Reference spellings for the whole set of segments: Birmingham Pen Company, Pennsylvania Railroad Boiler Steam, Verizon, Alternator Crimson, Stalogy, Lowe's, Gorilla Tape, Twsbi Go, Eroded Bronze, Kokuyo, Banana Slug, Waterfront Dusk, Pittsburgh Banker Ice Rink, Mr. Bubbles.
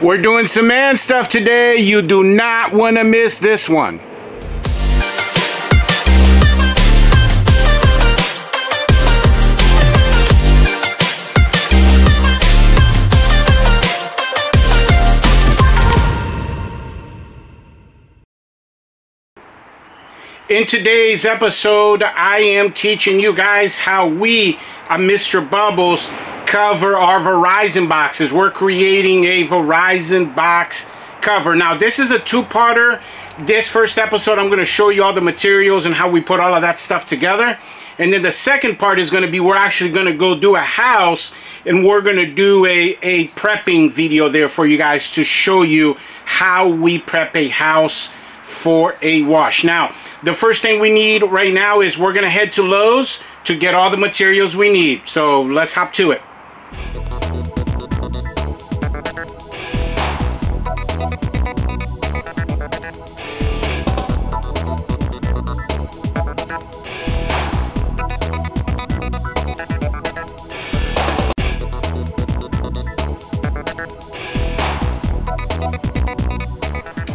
We're doing some man stuff today. You do not want to miss this one. In today's episode, I am teaching you guys how we, Mr. Bubbles, cover our Verizon boxes. We're creating a Verizon box cover. Now, this is a two-parter. This first episode, I'm going to show you all the materials and how we put all of that stuff together. And then the second part is going to be we're actually going to go do a house, and we're going to do a prepping video there for you guys to show you how we prep a house for a wash. Now, the first thing we need right now is we're gonna head to Lowe's to get all the materials we need. So let's hop to it.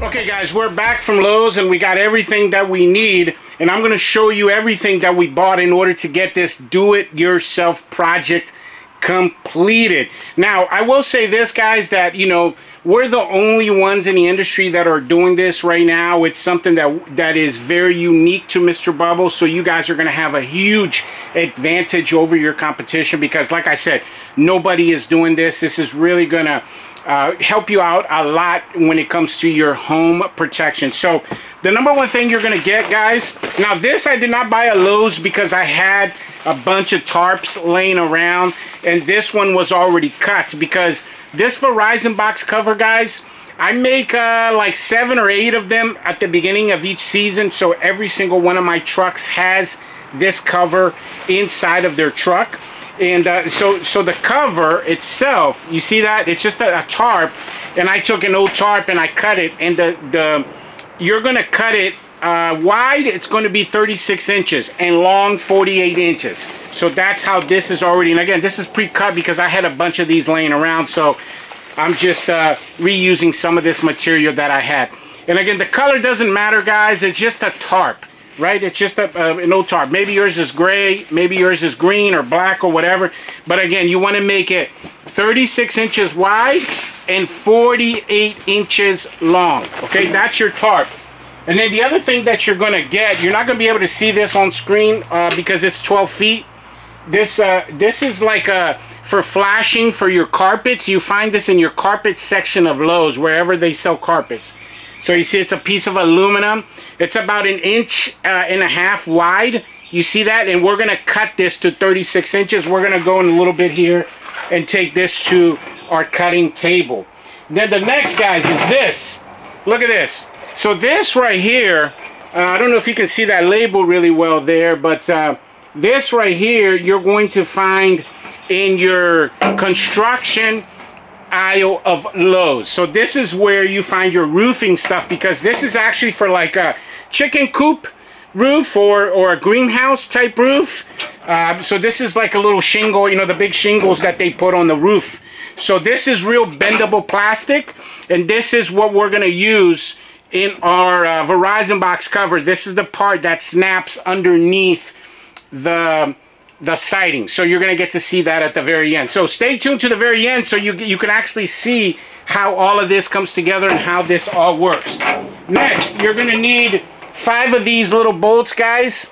Okay guys, we're back from Lowe's and we got everything that we need, and I'm going to show you everything that we bought in order to get this do-it-yourself project completed. Now, I will say this guys, that you know, we're the only ones in the industry that are doing this right now. It's something that is very unique to Mr. Bubbles, so you guys are going to have a huge advantage over your competition because, like I said, nobody is doing this. This is really going to help you out a lot when it comes to your home protection. So the number one thing you're gonna get, guys, now this I did not buy at Lowe's because I had a bunch of tarps laying around, and this one was already cut because this Verizon box cover, guys, I make like 7 or 8 of them at the beginning of each season, so every single one of my trucks has this cover inside of their truck. And so the cover itself, you see that? It's just a tarp, and I took an old tarp and I cut it, and you're going to cut it wide, it's going to be 36 inches, and long 48 inches. So that's how this is already, and again, this is pre-cut because I had a bunch of these laying around, so I'm just reusing some of this material that I had. And again, the color doesn't matter, guys, it's just a tarp. Right, it's just an old tarp. Maybe yours is gray, maybe yours is green or black or whatever. But again, you want to make it 36 inches wide and 48 inches long. Okay, that's your tarp. And then the other thing that you're going to get, you're not going to be able to see this on screen because it's 12 feet. This is like for flashing for your carpets. You find this in your carpet section of Lowe's, wherever they sell carpets. So you see it's a piece of aluminum. It's about 1.5 inches wide. You see that? And we're going to cut this to 36 inches. We're going to go in a little bit here and take this to our cutting table. Then the next, guys, is this. Look at this. So this right here, I don't know if you can see that label really well there, but this right here you're going to find in your construction aisle of Lowe's. So this is where you find your roofing stuff, because this is actually for like a chicken coop roof or a greenhouse type roof. So this is like a little shingle, you know, the big shingles that they put on the roof. So this is real bendable plastic, and this is what we're going to use in our Verizon box cover. This is the part that snaps underneath the siding, so you're going to get to see that at the very end. So stay tuned to the very end so you can actually see how all of this comes together and how this all works. Next, you're going to need 5 of these little bolts, guys.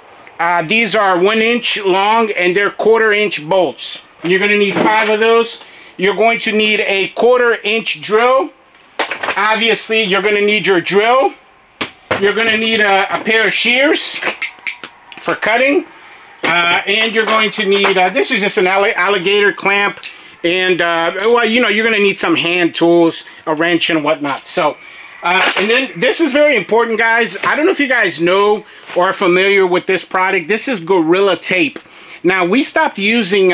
These are 1 inch long and they're 1/4 inch bolts. You're going to need 5 of those. You're going to need a 1/4 inch drill. Obviously, you're going to need your drill. You're going to need a pair of shears for cutting. And you're going to need, this is just an alligator clamp, and well, you know, you're going to need some hand tools, a wrench and whatnot. So, and then this is very important, guys. I don't know if you guys know or are familiar with this product. This is Gorilla Tape. Now, we stopped using,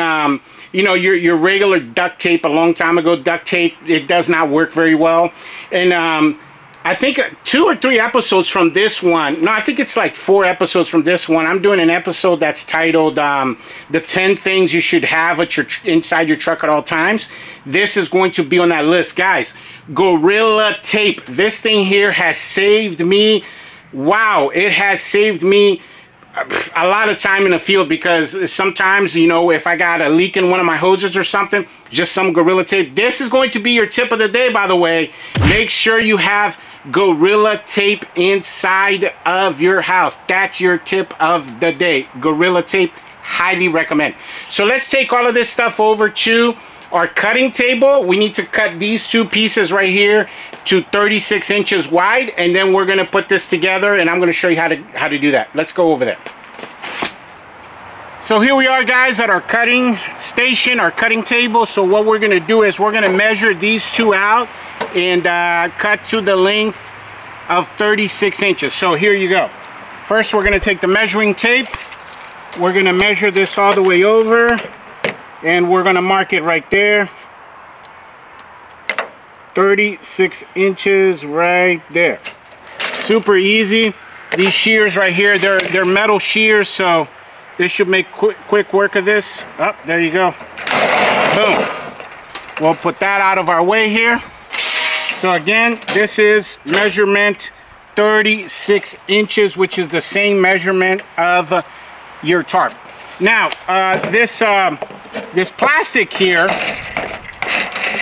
you know, your regular duct tape a long time ago. Duct tape, it does not work very well. And I think 2 or 3 episodes from this one. No, I think it's like 4 episodes from this one. I'm doing an episode that's titled The 10 Things You Should Have at your Inside Your Truck at All Times. This is going to be on that list. Guys, Gorilla Tape. This thing here has saved me. Wow, it has saved me a lot of time in the field, because sometimes, you know, if I got a leak in one of my hoses or something, just some Gorilla Tape. This is going to be your tip of the day, by the way. Make sure you have Gorilla Tape inside of your house. That's your tip of the day. Gorilla Tape, highly recommend. So let's take all of this stuff over to our cutting table. We need to cut these 2 pieces right here to 36 inches wide, and then we're going to put this together, and I'm going to show you how to do that. Let's go over there. So here we are, guys, at our cutting station, our cutting table. So what we're going to do is we're going to measure these 2 out and cut to the length of 36 inches. So here you go. First, we're going to take the measuring tape. We're going to measure this all the way over, and we're going to mark it right there. 36 inches right there. Super easy. These shears right here, they're metal shears, so this should make quick work of this. Up, there you go. Boom. We'll put that out of our way here. So again, this is measurement 36 inches, which is the same measurement of your tarp. Now, this plastic here,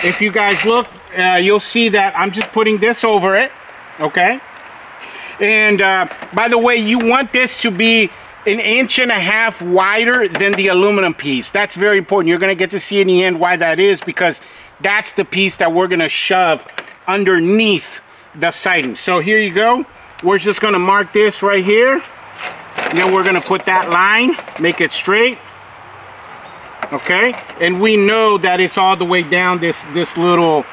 if you guys look, you'll see that I'm just putting this over it, okay? And by the way, you want this to be 1.5 inches wider than the aluminum piece. That's very important. You're gonna get to see in the end why that is, because that's the piece that we're gonna shove underneath the siding. So here you go. We're just gonna mark this right here. And then we're gonna put that line, make it straight. Okay, and we know that it's all the way down this little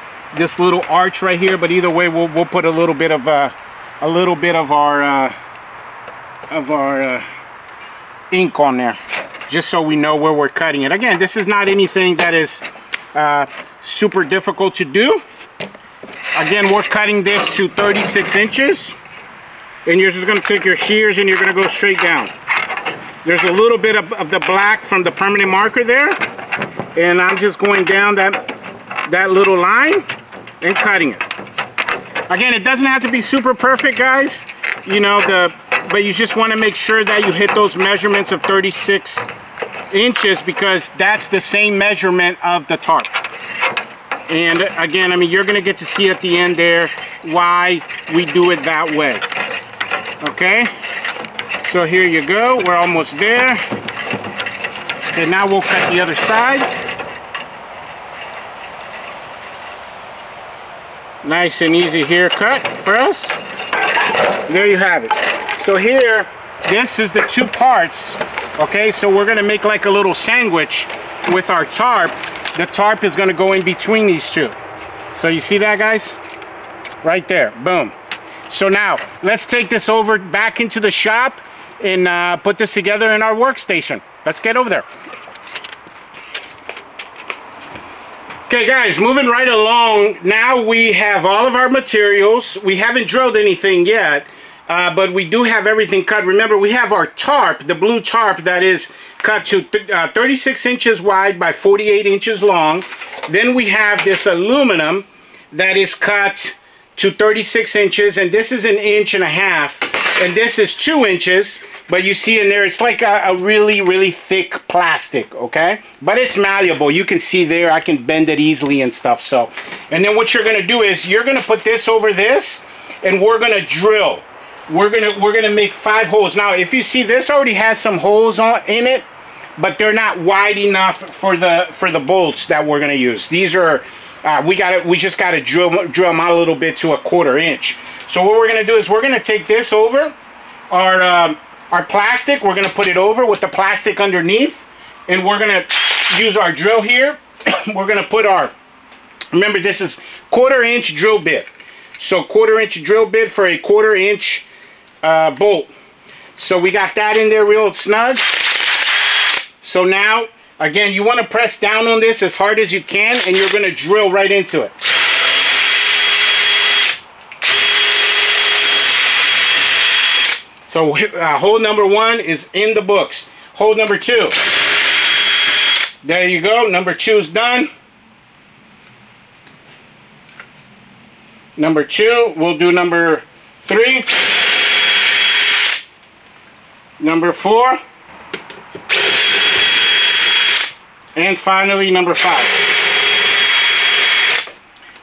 arch right here, but either way we'll put a little bit of our ink on there, just so we know where we're cutting it. Again, this is not anything that is super difficult to do. Again, we're cutting this to 36 inches, and you're just going to take your shears and you're going to go straight down. There's a little bit of the black from the permanent marker there, and I'm just going down that little line and cutting it. Again, it doesn't have to be super perfect, guys, you know, but you just want to make sure that you hit those measurements of 36 inches, because that's the same measurement of the tarp. And again, I mean, you're going to get to see at the end there why we do it that way. Okay? So here you go, we're almost there. And now we'll cut the other side. Nice and easy haircut for us. There you have it. So here, this is the 2 parts. Okay, so we're gonna make like a little sandwich with our tarp. The tarp is gonna go in between these 2. So you see that, guys? Right there, boom. So now, let's take this over back into the shop and put this together in our workstation. Let's get over there. Okay, guys, moving right along. Now we have all of our materials. We haven't drilled anything yet, but we do have everything cut. Remember, we have our tarp, the blue tarp that is cut to 36 inches wide by 48 inches long. Then we have this aluminum that is cut to 36 inches, and this is 1.5 inches, and this is 2 inches, but you see in there, it's like a really, really thick plastic, okay? But it's malleable. You can see there, I can bend it easily and stuff, so. And then what you're gonna do is, you're gonna put this over this, and we're gonna drill. We're gonna make 5 holes. Now, if you see, this already has some holes in it, but they're not wide enough for the bolts that we're gonna use. These are, we just gotta drill them out a little bit to 1/4 inch. So what we're gonna do is we're gonna take this over our plastic. We're gonna put it over with the plastic underneath, and we're gonna use our drill here. We're gonna put our, remember, this is 1/4 inch drill bit. So 1/4 inch drill bit for a 1/4 inch bolt. So we got that in there real snug. So now, again, you want to press down on this as hard as you can, and you're going to drill right into it. So hole number one is in the books. Hole number two. There you go. Number two is done. Number two. We'll do number three. Number four. And finally, number five.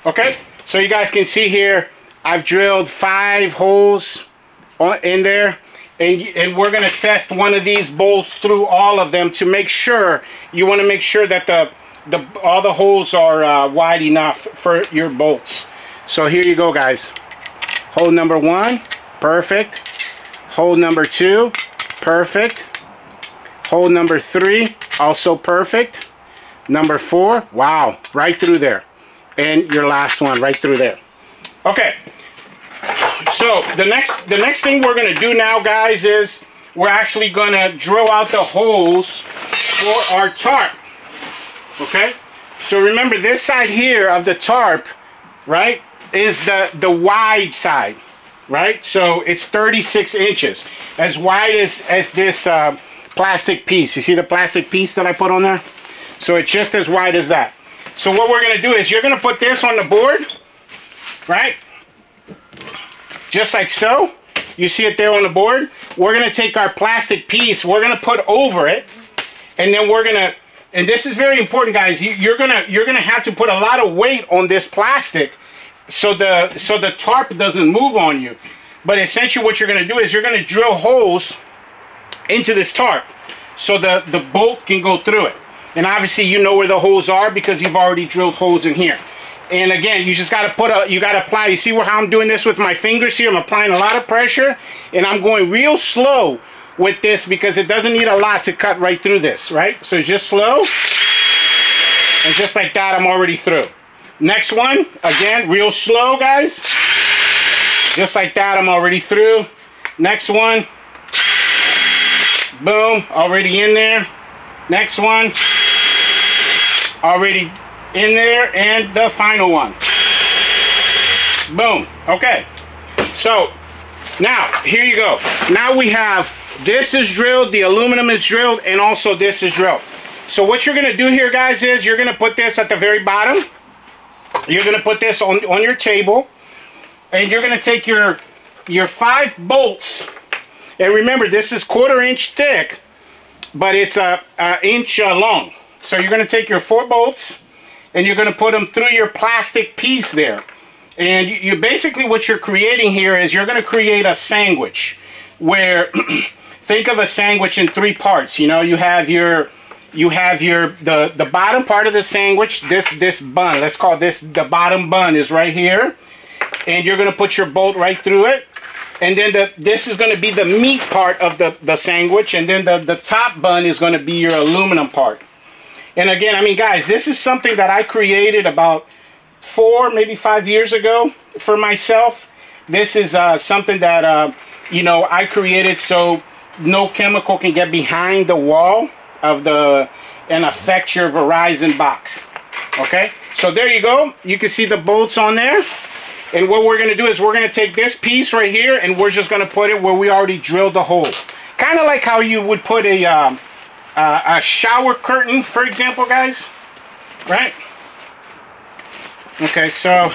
Okay, so you guys can see here, I've drilled 5 holes in there, and we're gonna test one of these bolts through all of them to make sure, you wanna make sure that all the holes are wide enough for your bolts. So here you go, guys. Hole number one, perfect. Hole number two, perfect. Hole number three, also perfect. Number four, wow, right through there. And your last one, right through there. Okay, so the next thing we're gonna do now, guys, is we're actually gonna drill out the holes for our tarp, okay? So remember, this side here of the tarp, right, is the wide side, right? So it's 36 inches, as wide as this plastic piece. You see the plastic piece that I put on there? So it's just as wide as that. So what we're gonna do is you're gonna put this on the board, right? Just like so. You see it there on the board. We're gonna take our plastic piece, we're gonna put over it, and then we're gonna, and this is very important, guys, you're gonna have to put a lot of weight on this plastic so the tarp doesn't move on you. But essentially what you're gonna do is you're gonna drill holes into this tarp so the bolt can go through it. And obviously you know where the holes are because you've already drilled holes in here. And again, you just gotta apply, you see how I'm doing this with my fingers here? I'm applying a lot of pressure and I'm going real slow with this because it doesn't need a lot to cut right through this, right? So just slow, and just like that, I'm already through. Next one, again, real slow, guys. Just like that, I'm already through. Next one. Boom, already in there. Next one, already in there. And the final one, boom. Okay, so now here you go. Now we have, this is drilled, the aluminum is drilled, and also this is drilled. So what you're gonna do here, guys, is you're gonna put this at the very bottom. You're gonna put this on your table, and you're gonna take your 5 bolts. And remember, this is 1/4 inch thick, but it's an inch long. So you're going to take your 4 bolts, and you're going to put them through your plastic piece there. And you basically, what you're creating here is you're going to create a sandwich where, think of a sandwich in 3 parts. You know, you have the bottom part of the sandwich, this bun. Let's call this the bottom bun is right here. And you're going to put your bolt right through it. And then this is going to be the meat part of the sandwich. And then the top bun is going to be your aluminum part. And again, I mean, guys, this is something that I created about 4, maybe 5 years ago for myself. This is something that, you know, I created so no chemical can get behind the wall of and affect your Verizon box. Okay, so there you go. You can see the bolts on there. And what we're going to do is we're going to take this piece right here and we're just going to put it where we already drilled the hole. Kind of like how you would put a shower curtain, for example, guys. Right? Okay, so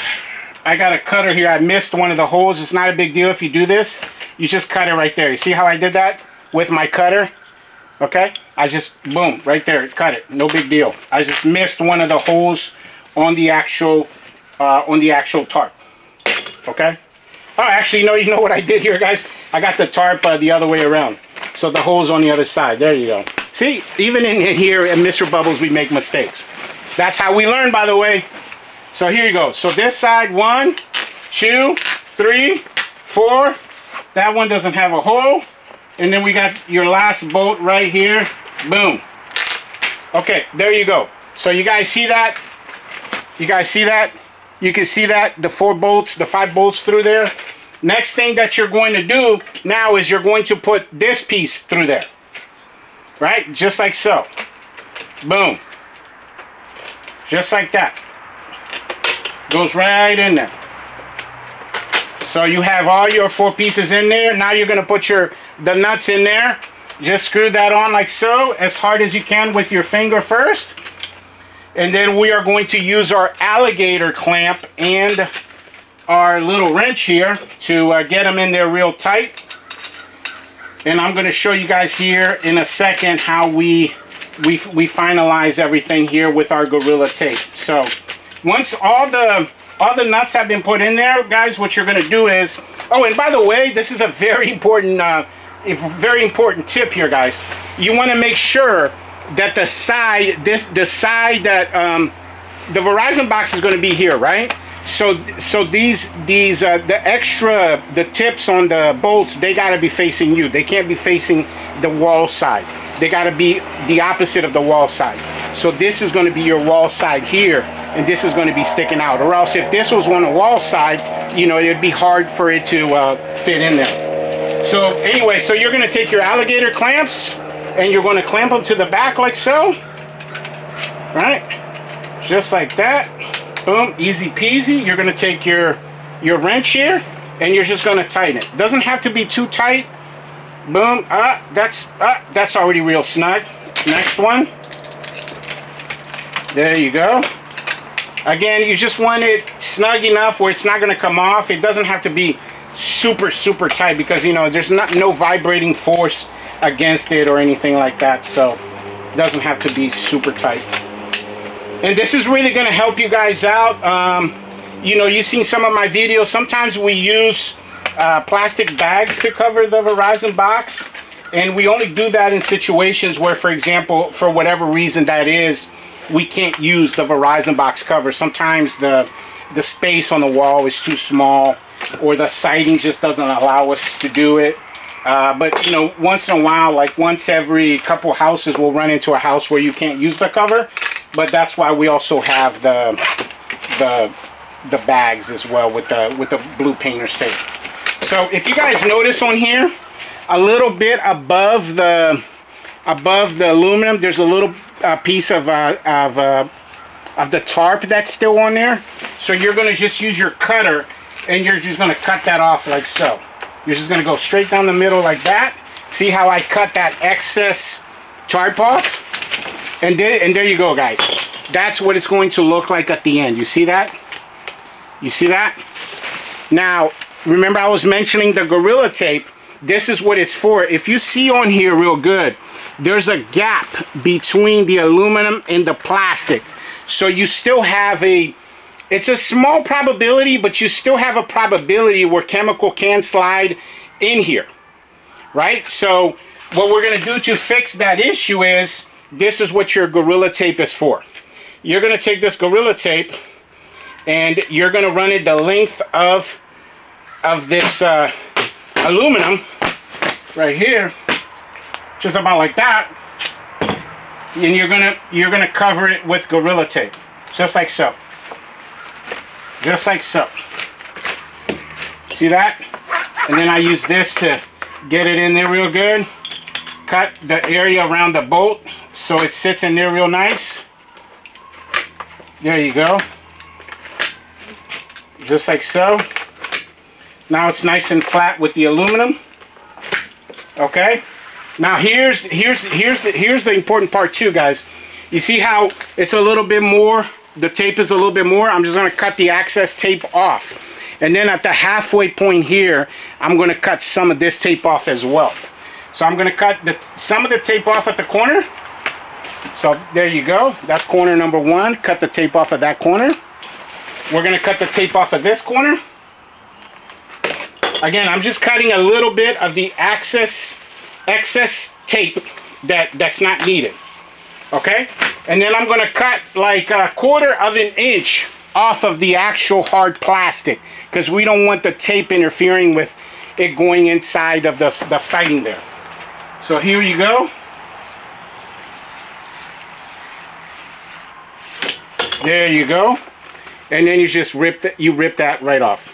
I got a cutter here. I missed one of the holes. It's not a big deal if you do this. You just cut it right there. You see how I did that with my cutter? Okay? I just, boom, right there. Cut it. No big deal. I just missed one of the holes on the actual tarp. Okay. Oh, actually, no, you know what I did here, guys? I got the tarp the other way around. So the hole's on the other side. There you go. See, even in here at Mr. Bubbles, we make mistakes. That's how we learn, by the way. So here you go. So this side, 1, 2, 3, 4. That one doesn't have a hole. And then we got your last bolt right here. Boom. Okay, there you go. So you guys see that? You guys see that? You can see that, the 4 bolts, the 5 bolts through there. Next thing that you're going to do now is you're going to put this piece through there. Right? Just like so. Boom. Just like that. Goes right in there. So you have all your four pieces in there. Now you're going to put the nuts in there. Just screw that on like so, as hard as you can with your finger first. And then we are going to use our alligator clamp and our little wrench here to get them in there real tight. And I'm going to show you guys here in a second how we finalize everything here with our Gorilla Tape. So once all the nuts have been put in there, guys, what you're going to do is, oh, and by the way, this is a very important tip here, guys. You want to make sure that the side that the Verizon box is going to be here, right? So the tips on the bolts, they got to be facing you. They can't be facing the wall side. They got to be the opposite of the wall side. So this is going to be your wall side here, and this is going to be sticking out. Or else if this was on the wall side, you know, it'd be hard for it to fit in there. So anyway, so you're going to take your alligator clamps and you're going to clamp them to the back like so. Right? Just like that. Boom, easy peasy. You're going to take your wrench here and you're just going to tighten it. Doesn't have to be too tight. Boom. That's already real snug. Next one. There you go. Again, you just want it snug enough where it's not going to come off. It doesn't have to be super, super tight because, you know, there's no vibrating force against it or anything like that. So it doesn't have to be super tight. And this is really going to help you guys out. You know, you've seen some of my videos. Sometimes we use plastic bags to cover the Verizon box. And we only do that in situations where, for example, for whatever reason that is, we can't use the Verizon box cover. Sometimes the space on the wall is too small, or the siding just doesn't allow us to do it. But, you know, once in a while, like once every couple houses, we'll run into a house where you can't use the cover. But that's why we also have the bags as well with the blue painter's tape. So if you guys notice on here, a little bit above the aluminum, there's a little piece of the tarp that's still on there. So you're going to just use your cutter and you're just going to cut that off like so. You're just going to go straight down the middle like that. See how I cut that excess tarp off? And there you go, guys. That's what it's going to look like at the end. You see that? You see that? Now, remember I was mentioning the Gorilla Tape. This is what it's for. If you see on here real good, there's a gap between the aluminum and the plastic. So you still have it's a small probability, but you still have a probability where chemical can slide in here, right? So what we're going to do to fix that issue is, this is what your Gorilla Tape is for. You're going to take this Gorilla Tape and you're going to run it the length of this aluminum right here, just about like that, and you're gonna cover it with Gorilla Tape, just like so, just like so. See that? And then I use this to get it in there real good, cut the area around the bolt so it sits in there real nice. There you go, just like so. Now it's nice and flat with the aluminum. Okay, now here's the important part too, guys. You see how it's a little bit more, the tape is a little bit more. I'm just going to cut the excess tape off, and then at the halfway point here, I'm going to cut some of this tape off as well. So I'm going to cut some of the tape off at the corner. So there you go. That's corner number one. Cut the tape off of that corner. We're going to cut the tape off of this corner. Again, I'm just cutting a little bit of the excess tape that's not needed. Okay? And then I'm going to cut like a quarter of an inch off of the actual hard plastic, because we don't want the tape interfering with it going inside of the siding there. So here you go. There you go. And then you just rip that right off.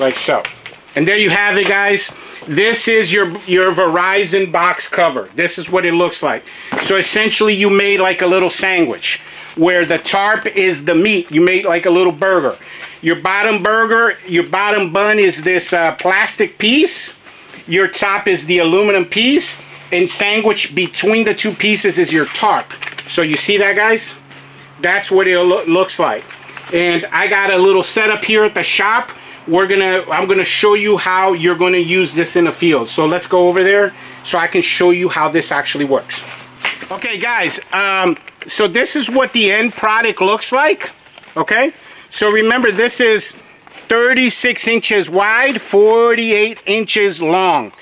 Like so. And there you have it, guys. This is your Verizon box cover. This is what it looks like. So essentially you made like a little sandwich where the tarp is the meat. You made like a little burger. Your bottom bun is this plastic piece. Your top is the aluminum piece. And sandwiched between the two pieces is your tarp. So you see that, guys? That's what it looks like. And I got a little setup here at the shop. I'm gonna show you how you're gonna use this in the field. So let's go over there so I can show you how this actually works. Okay, guys, so this is what the end product looks like, okay? So remember, this is 36 inches wide, 48 inches long.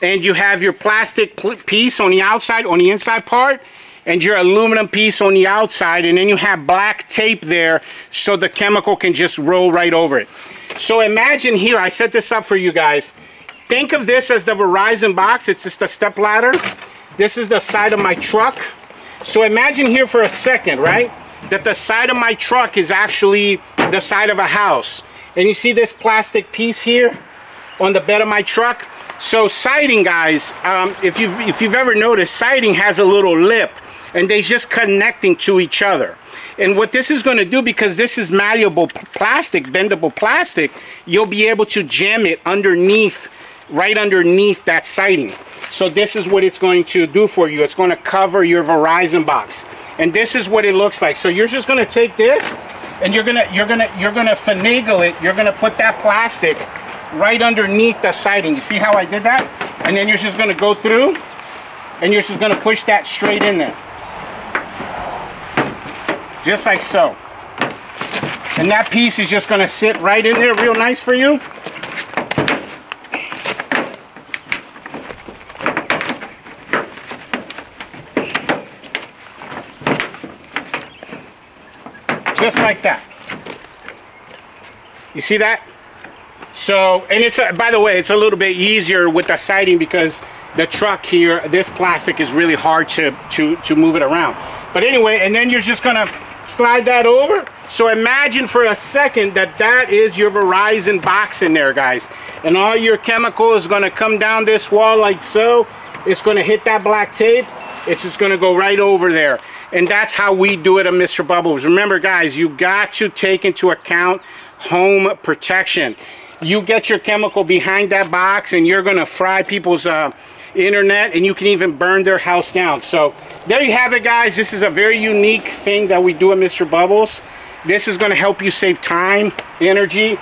And you have your plastic piece on the outside, on the inside part, and your aluminum piece on the outside, and then you have black tape there so the chemical can just roll right over it. So imagine here, I set this up for you guys. Think of this as the Verizon box. It's just a step ladder. This is the side of my truck. So imagine here for a second, right? That the side of my truck is actually the side of a house. And you see this plastic piece here on the bed of my truck? So siding, guys, if you've ever noticed, siding has a little lip, and they're just connecting to each other. And what this is going to do, because this is malleable plastic, bendable plastic, you'll be able to jam it underneath, right underneath that siding. So this is what it's going to do for you. It's going to cover your Verizon box. And this is what it looks like. So you're just going to take this, and you're going to finagle it. You're going to put that plastic right underneath the siding. You see how I did that? And then you're just going to go through, and you're just going to push that straight in there. Just like so. And that piece is just going to sit right in there real nice for you. Just like that. You see that? So, and it's, by the way, it's a little bit easier with the siding because the truck here, this plastic is really hard to move it around. But anyway, and then you're just gonna slide that over. So imagine for a second that that is your Verizon box in there, guys. And all your chemical is gonna come down this wall like so. It's gonna hit that black tape. It's just gonna go right over there. And that's how we do it at Mr. Bubbles. Remember, guys, you got to take into account home protection. You get your chemical behind that box, and you're gonna fry people's internet, and you can even burn their house down. So there you have it, guys. This is a very unique thing that we do at Mr. Bubbles. This is gonna help you save time, energy,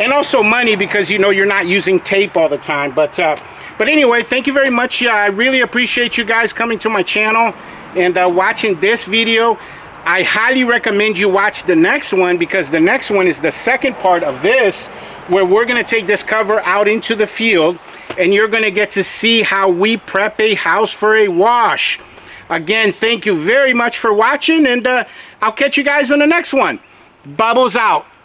and also money, because you know you're not using tape all the time. But anyway, thank you very much. I really appreciate you guys coming to my channel and watching this video. I highly recommend you watch the next one, because the next one is the second part of this, where we're gonna take this cover out into the field, and you're gonna get to see how we prep a house for a wash. Again, thank you very much for watching, and I'll catch you guys on the next one. Bubbles out.